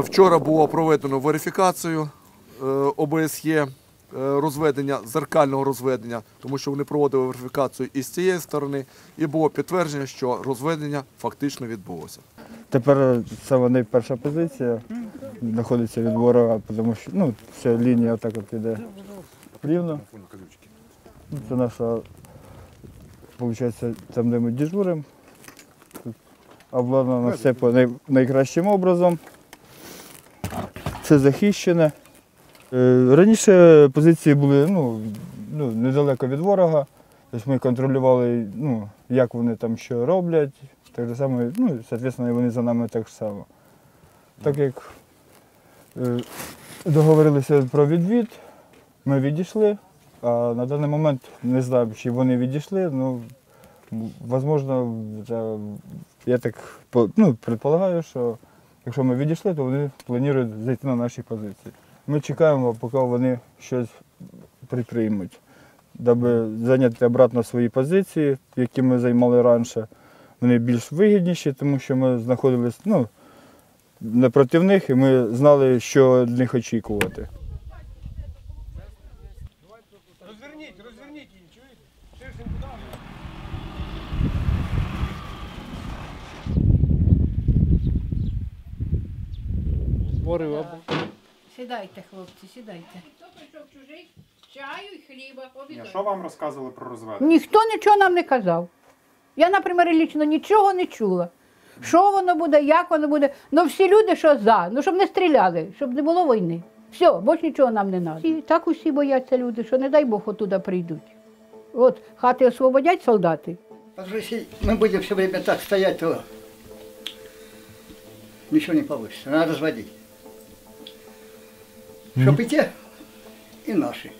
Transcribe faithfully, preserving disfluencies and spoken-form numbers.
Вчора було проведено верифікацію О Б С Є розведення, зеркального розведення, тому що вони проводили верифікацію і з цієї сторони, і було підтвердження, що розведення фактично відбулося. Тепер це вони перша позиція, знаходиться від ворога, тому що ну, вся лінія отак от іде рівно. Це наша, виходить, там де ми дежуримо, обладнано все по най найкращим образом. Це захищене. Раніше позиції були ну, ну, недалеко від ворога, тобто ми контролювали, ну, як вони там що роблять, так само, ну, відповідно, вони за нами так само. Так як договорилися про відвід, ми відійшли, а на даний момент не знаю, чи вони відійшли, ну, можливо, я так ну, предполагаю, що якщо ми відійшли, то вони планують зайти на наші позиції. Ми чекаємо, поки вони щось притримують, аби зайняти обратно свої позиції, які ми займали раніше. Вони більш вигідніші, тому що ми знаходилися ну, напроти них і ми знали, що від них очікувати. Розверніть, розверніть її, чуєте? Ширшим подам. Збори. Сідайте, хлопці, сідайте. Хто прийшов чужий? Чаю і хліба. Обіду. Що вам розказували про розведення? Ніхто нічого нам не казав. Я, наприклад, лічно нічого не чула. Що воно буде, як воно буде. Ну всі люди, що за, ну щоб не стріляли, щоб не було війни. Все, більше нічого нам не треба. І так усі бояться люди, що не дай Бог отуда прийдуть. От хати освободять солдати. Якщо ми будемо все время так стояти, то нічого не вийде. Треба розводити. Щоб і те, і наші.